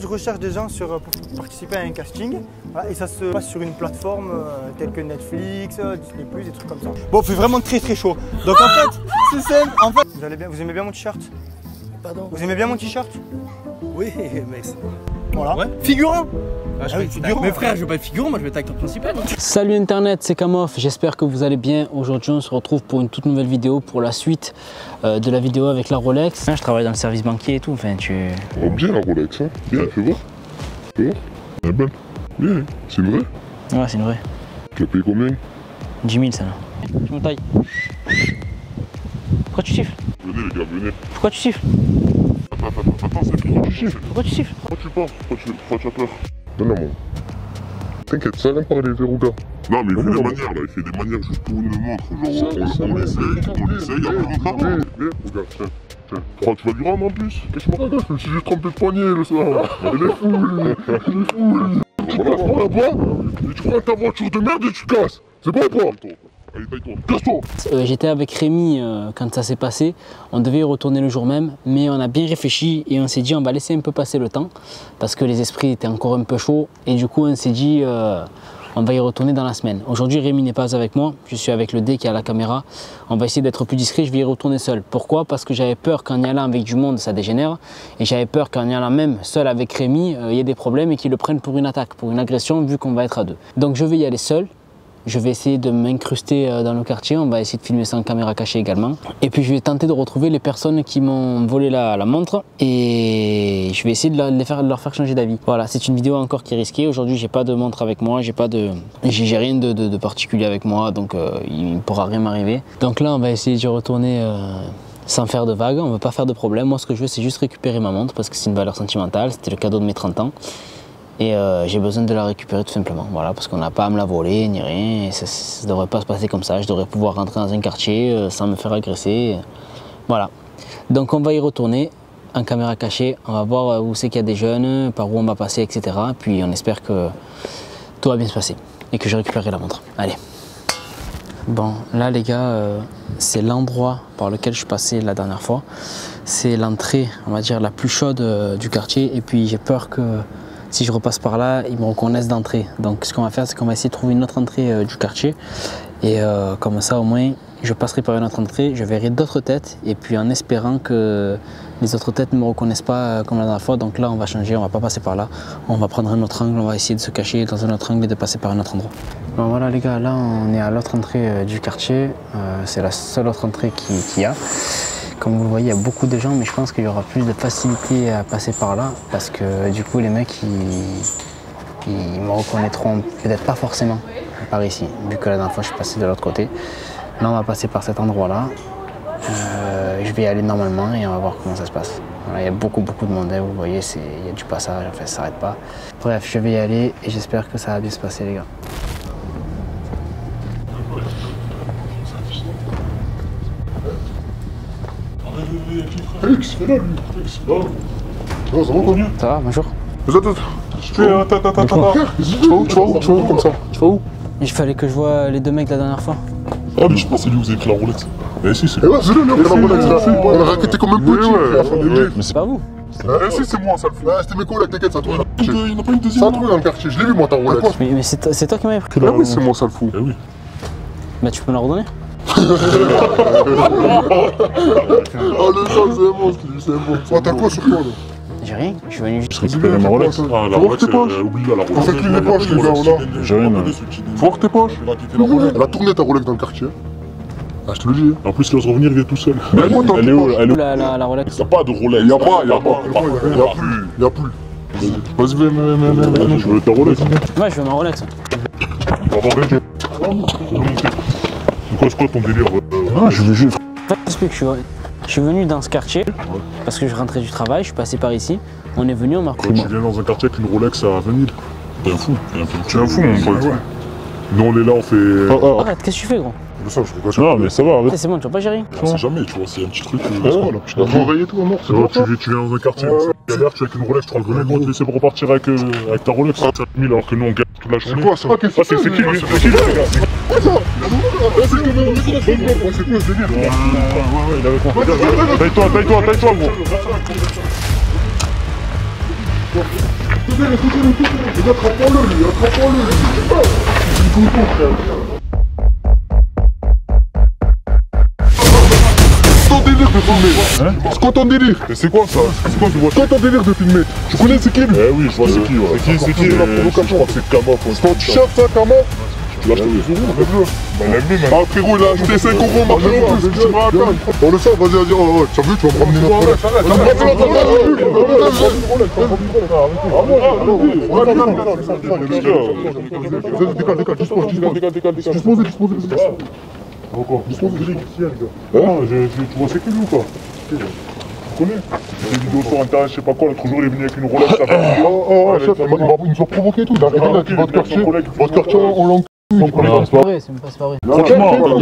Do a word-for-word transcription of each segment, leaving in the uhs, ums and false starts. Je recherche des gens sur, pour participer à un casting, voilà, et ça se passe sur une plateforme euh, telle que Netflix, Disney plus, des trucs comme ça. Bon, il fait vraiment très très chaud. Donc en fait, c'est simple, en fait... Vous, allez bien, vous aimez bien mon t-shirt? Pardon? Vous aimez bien mon t-shirt? Oui, mais... Voilà. Ouais. Figurant. Ah, je ah, oui, figurant. Mais frère, je veux pas être figurant, moi je vais être acteur principal. Salut Internet, c'est Kamoff, j'espère que vous allez bien. Aujourd'hui, on se retrouve pour une toute nouvelle vidéo, pour la suite euh, de la vidéo avec la Rolex. Je travaille dans le service banquier et tout, enfin tu... Oh, bien la Rolex, hein. Bien, fais voir. Fais voir. Elle est belle. Bien, c'est une vraie. Ouais, c'est une vraie. Tu as payé combien? Dix mille, ça là. Tu me tailles. Pourquoi tu siffles? Venez les gars, venez. Pourquoi tu siffles? Attends, attends, attends, c'est pourquoi tu siffles? Pourquoi tu siffles? Pourquoi tu penses? Pourquoi tu as peur? Non, non, mon. T'inquiète, ça vient parler vers Ouga. Non, mais il fait des manières là, il fait des manières juste pour une montre. Genre, on l'essaye, on l'essaye, on l'essaye. Viens, Ouga, tiens, tiens. Crois que tu vas lui rendre en plus? Qu'est-ce que je me je me suis juste trompé de poignet le soir. Il est fou, lui. Il est fou, lui. Tu prends la prends là-bas, et tu prends ta voiture de merde et tu casses. C'est bon ou pas? Allez, taille-toi, casse-toi. euh, J'étais avec Rémi euh, quand ça s'est passé. On devait y retourner le jour même, mais on a bien réfléchi et on s'est dit on va laisser un peu passer le temps parce que les esprits étaient encore un peu chauds et du coup on s'est dit euh, on va y retourner dans la semaine. Aujourd'hui Rémi n'est pas avec moi, je suis avec le D qui est à la caméra. On va essayer d'être plus discret, je vais y retourner seul. Pourquoi? Parce que j'avais peur qu'en y allant avec du monde ça dégénère et j'avais peur qu'en y allant même seul avec Rémi euh, il y ait des problèmes et qu'ils le prennent pour une attaque, pour une agression vu qu'on va être à deux. Donc je vais y aller seul. Je vais essayer de m'incruster dans le quartier, on va essayer de filmer ça en caméra cachée également. Et puis je vais tenter de retrouver les personnes qui m'ont volé la, la montre et je vais essayer de leur, de faire, de leur faire changer d'avis. Voilà, c'est une vidéo encore qui est risquée. Aujourd'hui, j'ai pas de montre avec moi, j'ai pas de, j'ai rien de, de, de particulier avec moi, donc euh, il ne pourra rien m'arriver. Donc là, on va essayer de retourner... Euh sans faire de vagues, on ne veut pas faire de problème. Moi, ce que je veux, c'est juste récupérer ma montre parce que c'est une valeur sentimentale, c'était le cadeau de mes trente ans. Et euh, j'ai besoin de la récupérer tout simplement, voilà, parce qu'on n'a pas à me la voler ni rien, et ça ne devrait pas se passer comme ça, je devrais pouvoir rentrer dans un quartier euh, sans me faire agresser, voilà. Donc on va y retourner en caméra cachée, on va voir où c'est qu'il y a des jeunes, par où on va passer, et cetera. Puis on espère que tout va bien se passer et que j'ai récupéré la montre. Allez. Bon, là les gars, euh, c'est l'endroit par lequel je suis passé la dernière fois. C'est l'entrée, on va dire, la plus chaude euh, du quartier, et puis j'ai peur que... si je repasse par là, ils me reconnaissent d'entrée. Donc ce qu'on va faire, c'est qu'on va essayer de trouver une autre entrée euh, du quartier. Et euh, comme ça, au moins, je passerai par une autre entrée, je verrai d'autres têtes. Et puis en espérant que les autres têtes ne me reconnaissent pas euh, comme la dernière fois. Donc là, on va changer, on va pas passer par là. On va prendre un autre angle, on va essayer de se cacher dans un autre angle et de passer par un autre endroit. Bon voilà les gars, là on est à l'autre entrée euh, du quartier. Euh, c'est la seule autre entrée qu'il qui y a. Comme vous le voyez, il y a beaucoup de gens, mais je pense qu'il y aura plus de facilité à passer par là parce que du coup, les mecs, ils, ils me reconnaîtront peut-être pas forcément par ici, vu que la dernière fois, je suis passé de l'autre côté. Là, on va passer par cet endroit-là. Euh, je vais y aller normalement et on va voir comment ça se passe. Voilà, il y a beaucoup, beaucoup de monde, hein, vous voyez, il y a du passage, en fait, ça s'arrête pas. Bref, je vais y aller et j'espère que ça va bien se passer, les gars. Alex, fais là, lui. Alex, oh. Oh, ça va, quoi? Ça va, bonjour. Attends, attends, attends, attends, attends. Tu vas où, tu vas où, tu vas où comme ça? Tu vas où? Il fallait que je vois les deux mecs la dernière fois. Ah, mais je pensais lui, vous avez pris la roulette. Mais si, c'est... Eh ouais, c'est lui, il a la roulette, il a fait. On a raquetté comme un petit. Mais c'est pas vous. Eh si, c'est moi, ça le fait. Ah, c'était mes collègues, t'inquiète, ça trouve dans le quartier. Il n'y en a pas une deuxième. Ça trouve dans le quartier, je l'ai vu, moi, ta roulette. Mais c'est toi qui m'avais pris. Ah oui, c'est moi, ça le fout. Eh oui. Bah, tu peux me la redonner? Oh le sang, c'est bon, c'est bon. Oh, t'as quoi sur toi là? J'ai rien, je suis venu juste récupérer ma Rolex. Ah, la Rolex, oublie la Rolex. Faut que les poches, les gars, là. J'ai rien. Faut voir tes poches. Elle a tourné ta Rolex dans le quartier. Ah, je te le dis. En plus, il se revenir, il vient tout seul. Mais moi, t'as elle est où la Rolex? Y'a pas de Rolex. Y'a pas, y'a pas. Y'a plus, y'a plus. Vas-y, viens, viens, viens, viens. Je veux ta Rolex. Ouais, je veux ma Rolex. C'est quoi ton délire? Ah, je veux juste... Je suis venu dans ce quartier ouais. Parce que je rentrais du travail, je suis passé par ici. On est venu, on m'a reconnu. Tu viens dans un quartier avec une Rolex à vingt mille. T'es un fou. T'es un fou, mon pote. Ouais. Nous, on est là, on fait... Ah, ah. Arrête, qu'est-ce que tu fais, gros? Ça, je non, mais ça va, arrête. C'est bon, tu vois pas gérer. Je sais jamais, tu vois, c'est un petit truc. Tu t'as envoyé tout, mort. Tu viens dans un quartier, tu galères, tu es avec une Rolex, tu rentres le on te laisse repartir avec ta Rolex. cinq mille alors que nous, on gagne toute la journée. C'est quoi ça? C'est qui, lui? C'est qui, lui? C'est quoi ce délire? Ouais, ouais, il avait compris. Taille-toi, taille-toi, taille-toi, gros. Tenez-le, tenez-le, tenez-le. Attrapons-le, lui, attrapons-le, lui. Je suis content, frère. Ton délire de filmer. Hein? C'est quoi ton délire? Mais c'est quoi ça? C'est quoi, je vois? Toi, ton délire de filmer. Tu connais c'est qui lui? Eh oui, je vois c'est qui, ouais. C'est qui, c'est qui? Je crois que c'est Kamoff. C'est ton t-shirt, ça, Kamoff? Tu l'as acheté deux euros, enlève-le. Bah enlève-le, mec. Ah frérot, il a acheté cinq euros, marche-moi, c'est ce que tu m'as à peine. On le sort, vas-y, vas-y, oh ouais, tu as vu, tu vas me ramener notre Rolex. Arrête, arrête, arrête, arrête, arrête, les vidéos sur internet, je sais pas quoi, l'autre jour il est venu avec une Rolex. Oh oh, chef, il nous a provoqué et tout, il a arrivé là, votre quartier, votre quartier, on l'enc***. Non, c'est pas vrai, c'est pas vrai. Il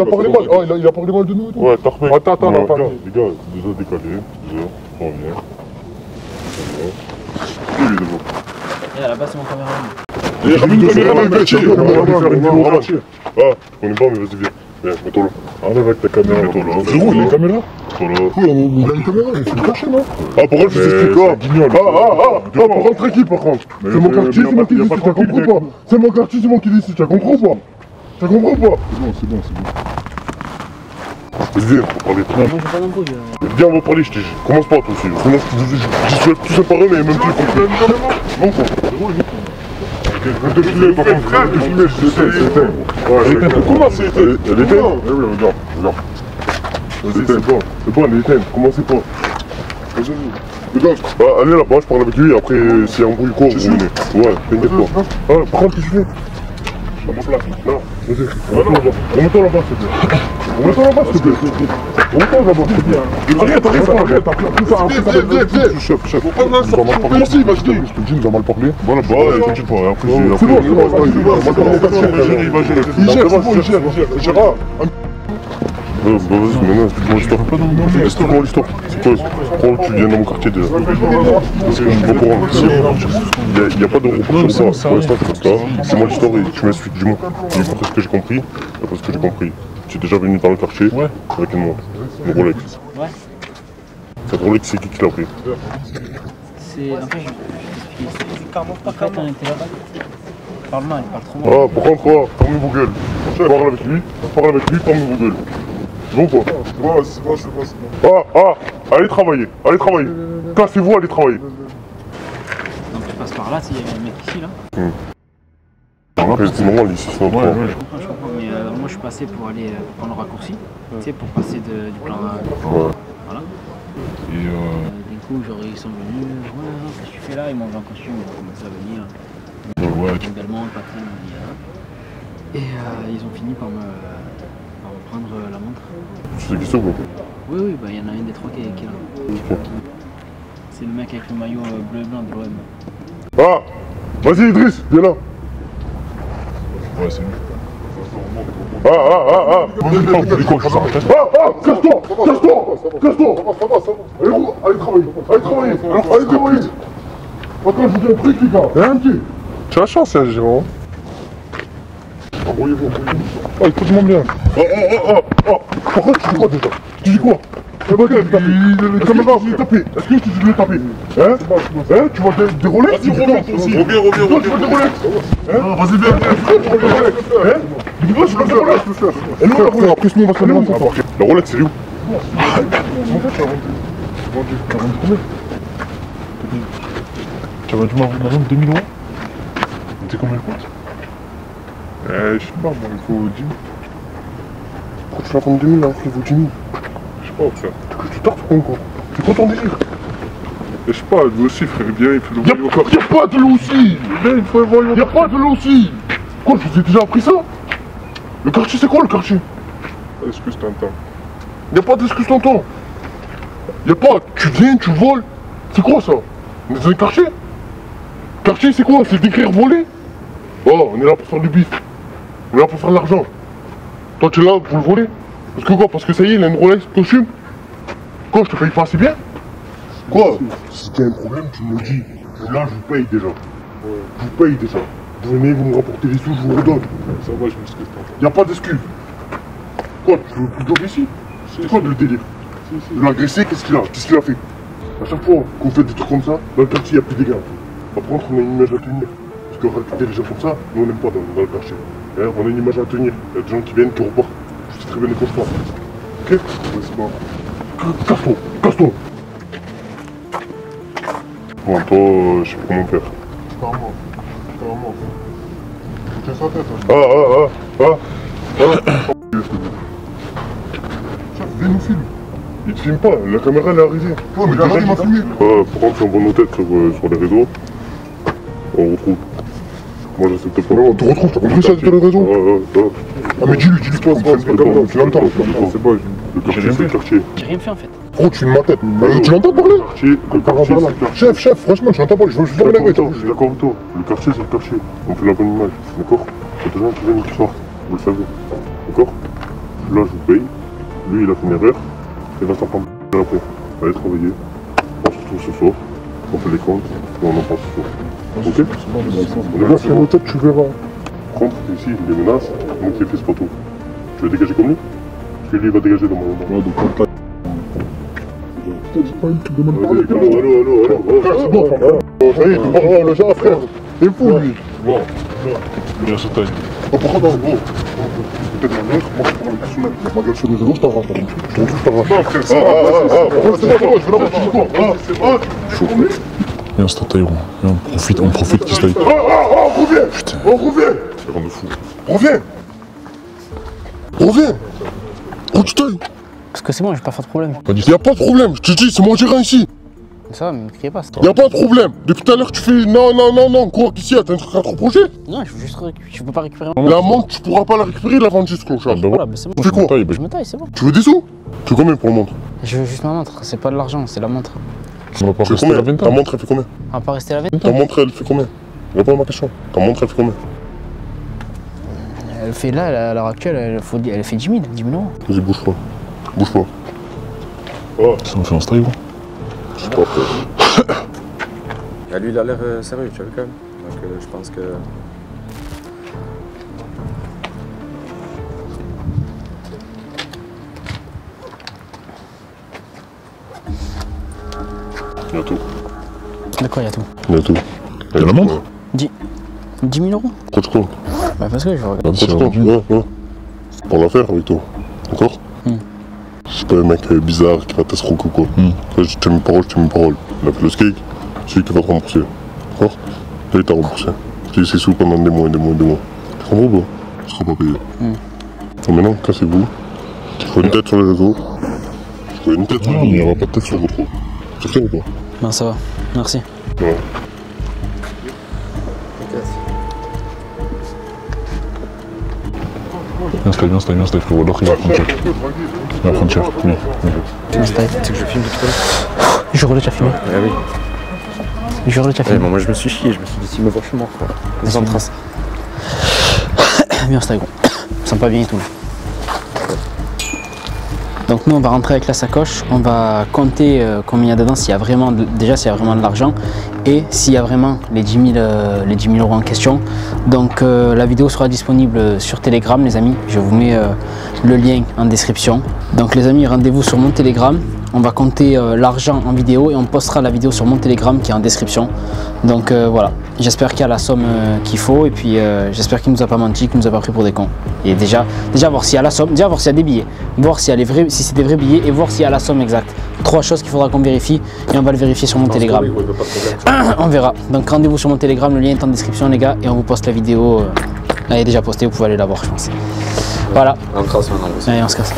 a parlé mal, ah, il a parlé mal de nous et tout. Ouais, t'as repris. Attends, attends, attends. Les gars, déjà décalé, déjà, on vient. Et là-bas, c'est mon caméraman. Et ramène une caméraman, métier, on va faire une vidéo, ramène. Ah, on est pas, mais vas-y, viens. Viens, mets-toi là. Enlève avec ta caméra, mets-toi là. Zéro, il a une caméra? Oui, il a une caméra, il est caché, non? Ah, pour elle, c'est ce truc-là. Ah, ah, ah, ah, pour rentrer qui, par contre? C'est mon quartier, c'est moi qui décide, t'as compris ou pas? C'est mon quartier, c'est moi qui décide, t'as compris ou pas? T'as compris ou pas? C'est bon, c'est bon, c'est bon. Vas-y, viens, on va parler. Viens, on va parler, je te dis. Commence pas, toi aussi. Je suis tout séparé, mais même plus complet. Non, quoi. De filmer, par contre, de filmer, je l'éteins. Comment c'est l'éteint? Elle éteint? Eh oui, regarde, regarde. Vas-y, c'est bon, c'est bon, elle éteint, comment c'est pas? Vas-y, regarde. Allez là-bas, je parle avec lui, après, c'est un bruit court. Ouais, t'inquiète pas. Ah, prends le pistolet. Dans ma place. Non, vas-y. Remets-toi là-bas, s'il te plaît. Remets-toi là-bas, s'il te plaît. Remets-toi là-bas, s'il te plaît. Arrête, arrête, arrête, arrête, arrête, arrête, arrête. Chef, chef, nous a mal parlé. Je te dis, nous a mal parlé. Voilà, bah, t'inquiète pas. C'est bon, c'est bon, c'est bon. Il va gérer, il va gérer. Il gère, il gère, il gère. Bah, vas-y, maintenant, explique-moi l'histoire. Explique-moi l'histoire. C'est quoi? Pourquoi tu viens dans mon quartier déjà? Parce que je suis pas courant. Il n'y a pas de repos sur ça. Pour l'instant, je fais ça. C'est moi l'histoire et tu m'expliques, dis-moi. Et après ce que j'ai compris, après ce que j'ai compris, tu es déjà venu dans le quartier avec une montre, une Rolex. Ouais. Cette Rolex, c'est qui qui l'a pris? C'est. Après, je vais t'expliquer. C'est Kamoff, pas Kamoff. Parle mal, il parle trop mal. Ah, pourquoi pas? Fermez vos gueules. Parle avec lui, parle avec lui, fermez vos gueules. Bon quoi? Ouais, c'est bon, c'est bon, c'est bon. Ah, ah, allez travailler, allez travailler. Cassez-vous, allez travailler. Donc tu passes par là, il y a un mec ici là. Hum. Alors là, c'est normal, ici, c'est normal. Ouais, ouais. Je comprends, je comprends. Mais euh, moi je suis passé pour aller euh, prendre le raccourci, ouais. Tu sais, pour passer de, du plan A. Ouais. Voilà. Et euh... Euh, du coup, genre, ils sont venus, ouais, qu'est-ce que tu fais là? Ils m'ont vu en costume, ils ont commencé à venir. Donc, ouais, tu... également, le patron m'a dit, hein. Et euh, ils ont fini par me. Prendre la montre. Tu sais qui c'est ou pas? Oui, oui, bah il y en a un des trois qui est là. Okay. C'est le mec avec le maillot bleu et blanc de l'O M. Ah! Vas-y Idriss, viens là! Ouais, c'est lui. Ah, ah, ah, ah! Ah, ah! Casse-toi! Casse-toi! Casse-toi! Allez-vous! Allez travailler! Allez travailler! Allez travailler! Attends, je vous dis un truc, les gars! Un petit! Tu as la chance, Jérôme! Oh, écoute-moi bien. Oh, oh, oh, oh, oh. Par contre, tu dis quoi déjà? Tu dis quoi? Eh ben, qu'est-ce que tu l'as tapé? Est-ce que tu l'as tapé? Hein? Hein? Tu vois des Rolex? Vas-y, reviens aussi. Reviens, reviens, reviens. Tu vois des Rolex? Hein? Vas-y, viens, viens. Tu vois des Rolex? Hein? Dis moi, je vois des Rolex, le frère. Et non, la Rolex. Après, sinon, on va se faire un peu. La Rolex, c'est où? T'as vendu combien? Tu as vendu ma vente deux mille euros? T'es combien le compte? Euh, je sais pas, moi, il faut dix mille. Pourquoi tu l'as vendu deux mille alors qu'il vaut dix mille? Je sais pas, frère. T'es que tu tartes ou quoi? C'est quoi ton délire? Je sais pas, lui aussi, frère, bien, il fait le voyou encore. Y'a pas de lui aussi! Bien, il faut le voyou. Y'a pas de lui aussi! Quoi, je vous ai déjà appris ça? Le quartier, c'est quoi le quartier? Est-ce que je t'entends? Y'a pas d'excuse, t'entends? Y'a pas, tu viens, tu voles. C'est quoi ça? On est dans un quartier? Quartier, c'est quoi? C'est d'écrire voler? Oh, on est là pour faire du bif. On est là pour faire de l'argent. Toi, tu es là pour le voler. Parce que quoi? Parce que ça y est, il a une Rolex costume. Quoi, je te paye pas assez bien? Quoi? Si t'as un problème, tu me le dis. Là, je vous paye déjà. Ouais. Je vous paye déjà. Vous venez, vous me rapportez des sous, je vous redonne. Ça va, je m'excuse pas. Y'a pas d'excuse. Quoi? Tu veux plus de job ici? C'est quoi le délire? De l'agresser, qu'est-ce qu'il a? Qu'est-ce qu'il a fait? À chaque fois qu'on fait des trucs comme ça, dans le quartier, il n'y a plus des gars. Par contre, on a une image à tenir. Parce que raconter les gens comme ça, nous on n'aime pas dans, dans le quartier. Et on a une image à tenir. Il y a des gens qui viennent, qui repartent. Je sais très bien les constats. Ok? Ouais, c'est pas... Casse-toi! Casse-toi! Bon, toi, euh, je sais pas comment faire. C'est pas à moi. C'est pas à moi. Tiens sa tête, hein. Ah, ah, ah, ah, ah. Tiens, viens nous filmer. Il te filme pas, la caméra elle est arrivée. Ouais, mais la caméra il m'a filmé. Ouais, par contre, si on voit nos têtes sur, euh, sur les réseaux, on retrouve. Moi j'accepte pas. On te retrouve, t'as compris ça sur les réseaux? Ouais, ouais, ouais. Ah, mais dis-lui, dis-lui pas, c'est pas comme ça, tu l'entends. C'est pas, le quartier, c'est le quartier. J'ai rien fait en fait. Gros, tu me mets ma tête. Tu l'entends parler? Le quartier, c'est le quartier. Chef, chef, franchement, tu l'entends parler, je me suis fermé la gueule. Je suis d'accord avec toi, le quartier, c'est le quartier. On fait la bonne image, d'accord? Il y a des gens qui viennent et qui sortent, vous le savez. D'accord? Là, je vous paye. Lui, il a fait une erreur. Il va s'en prendre après. Allez travailler. On se retrouve ce soir. On fait les comptes et on en prend ce soir. Ok? On est là, c'est nos têtes, tu verras. Par contre, ici, les menaces, nous qui les fais pas tout. Tu veux dégager comme lui? Parce que lui, il va dégager dans mon moment. Ouais, donc on t'a. Putain, j'ai pas eu qu'il demande parler. Allô, allô, allô. Frère, c'est bon, frère. Ça y est, tu parles, le gars, frère. Il est fou, lui. Bon, bien, ça taille. Oh, pourquoi dans le gros? Peut-être la nôtre, moi je prends le personnel. Ma gueule sur les réseaux, je t'arrache. Je t'en fous, je t'arrache. Non, frère, c'est pas grave. C'est pas grave, je vais la prendre. C'est pas grave, c'est pas grave. Viens, c'est un tailleron. Viens, on profite, on profite qu'il se taille. Oh, oh, oh, reviens. Putain. Oh, reviens. C'est vraiment fou. Reviens. Reviens. Oh, tu tailles. Parce que c'est moi, j'ai pas fait de problème. Y'a pas de problème, je te dis, c'est mon gérant ici. Ça va, mais me criez pas. Y'a pas de problème. Depuis tout à l'heure, tu fais non, non, non, non. Quoi qu'ici, t'as un truc à trop projet. Non, je veux juste. Je peux pas récupérer la montre. La montre, tu pourras pas la récupérer, la vendre jusqu'au chat. Voilà, mais c'est bon. Tu fais quoi? Je me taille, c'est bon. Tu veux des sous? Tu veux combien pour la montre? Je veux juste ma montre. C'est pas de l'argent, c'est la montre. Tu vas pas rester la vingtaine. Ta montre, elle fait combien? On va pas rester la vingtaine. Ta montre, elle fait combien? Réponds à ma question. Ta montre, elle fait combien? Elle fait là, à l'heure actuelle, elle fait dix mille, dix mille euros. Vas-y, bouge pas. Bouge pas. Oh. Ça me fait un style, gros. Je sais pas, frère. Ah, lui, il a l'air euh, sérieux, tu as vu quand même. Donc, euh, je pense que. Il y a tout. De quoi il y a tout? Il y a tout. Il y a la montre? dix mille euros? Pourquoi tu comptes? Bah, parce que je vais regarder. Pourquoi tu comptes? Ouais, ouais. C'est pour l'affaire avec toi. D'accord? Hmm. Je suis pas un mec bizarre qui va t'escroquer ou quoi. Mmh. Là, je t'ai mis parole, je t'ai mis parole. Il a fait le skate, c'est lui qui va te rembourser. D'accord? Là, il t'a remboursé. J'ai eu ses sous pendant des mois et des mois et des mois. Tu comprends ou pas? Je serai pas payé. Mmh. Donc maintenant, cassez-vous. Je ferai une tête sur les réseaux. Je ferai une tête sur les réseaux, mais il n'y aura pas de tête sur votre. C'est clair ou pas? Ben, ça va. Merci. Ouais. Viens, Sky, viens, Sky, viens, Sky, frérot, alors qu'il va prendre cher. Il va prendre cher, viens. Viens, Sky, tu sais que je filme depuis tout à l'heure. Jure le t'as filmé. Ah oui. Jure le t'as filmé. Moi je me suis chié, je me suis dit si me voir chez moi, quoi. Ils en trace. Viens, Sky, gros. Ça me va bien et tout. Donc nous on va rentrer avec la sacoche, on va compter euh, combien il y a dedans, s'il y a vraiment de, déjà s'il y a vraiment de l'argent et s'il y a vraiment les dix mille, euh, les dix mille euros en question. Donc euh, la vidéo sera disponible sur Telegram les amis, je vous mets euh, le lien en description. Donc les amis, rendez-vous sur mon Telegram, on va compter euh, l'argent en vidéo et on postera la vidéo sur mon Telegram qui est en description. Donc euh, voilà, j'espère qu'il y a la somme euh, qu'il faut et puis euh, j'espère qu'il nous a pas menti, qu'il nous a pas pris pour des cons. Et déjà, déjà voir s'il y a la somme, déjà voir s'il y a des billets, voir s'il y a les vrais, si c'est des vrais billets et voir s'il y a la somme exacte. Trois choses qu'il faudra qu'on vérifie et on va le vérifier sur mon Telegram. On verra. Donc rendez-vous sur mon Telegram, le lien est en description les gars et on vous poste la vidéo. Elle est déjà postée, vous pouvez aller la voir je pense. Voilà. On se casse maintenant. Allez, on se casse.